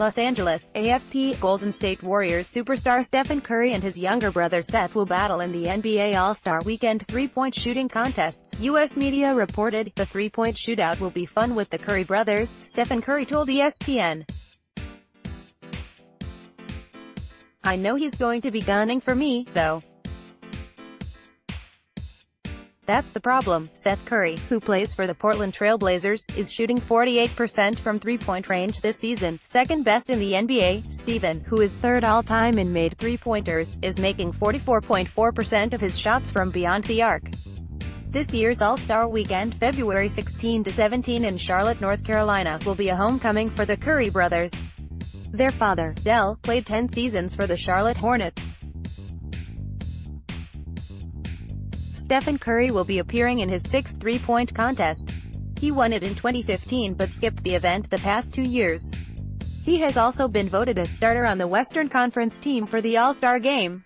Los Angeles, AFP, Golden State Warriors superstar Stephen Curry and his younger brother Seth will battle in the NBA All-Star Weekend three-point shooting contests, U.S. media reported. The three-point shootout will be fun with the Curry brothers, Stephen Curry told ESPN. "I know he's going to be gunning for me, though. That's the problem." Seth Curry, who plays for the Portland Trail Blazers, is shooting 48% from three-point range this season, second best in the NBA. Stephen, who is third all-time in made three-pointers, is making 44.4% of his shots from beyond the arc. This year's All-Star Weekend, February 16–17 in Charlotte, North Carolina, will be a homecoming for the Curry brothers. Their father, Dell, played 10 seasons for the Charlotte Hornets. Stephen Curry will be appearing in his sixth three-point contest. He won it in 2015 but skipped the event the past 2 years. He has also been voted as starter on the Western Conference team for the All-Star game.